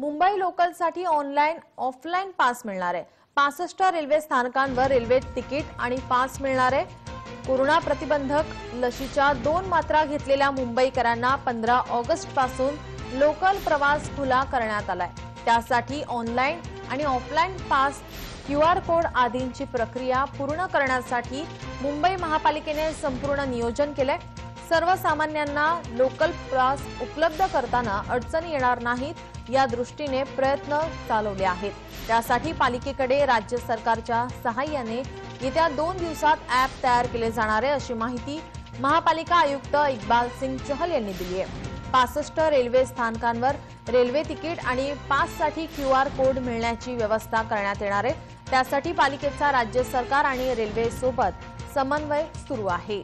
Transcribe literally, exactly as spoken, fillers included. मुंबई लोकलसाठी online offline pass मिळणार आहे। पासष्ट रेल्वे स्थानकांवर रेल्वे तिकीट आणि पास मिळणार आहे। कोरोना प्रतिबंधक लशीच्या दोन मात्रा घेतलेल्या मुंबईकरांना पंधरा ऑगस्ट पासून लोकल प्रवास खुला करण्यात आलाय। त्यासाठी ऑनलाईन आणि ऑफलाईन पास क्यूआर कोड आदींची प्रक्रिया पूर्ण करण्यासाठी मुंबई महापालिकेने संपूर्ण नियोजन केले। सर्वसामान्यांना लोकल पास उपलब्ध करताना अडचणी येणार नाहीत या दृष्टीने प्रयत्न चालवले आहेत। त्यासाठी पालिकेकडे राज्य सरकारच्या सहाय्याने येत्या दोन दिवसात ॲप तयार केले जाणार आहे अशी माहिती महापालिका आयुक्त इकबाल सिंह चहल यांनी दिली आहे। पासष्ट रेल्वे स्थानकांवर रेल्वे तिकीट आणि पाससाठी क्यूआर कोड मिळण्याची व्यवस्था करण्यात येणार आहे। त्यासाठी पालिकेचा राज्य सरकार आणि रेल्वे सोबत समन्वय सुरू आहे।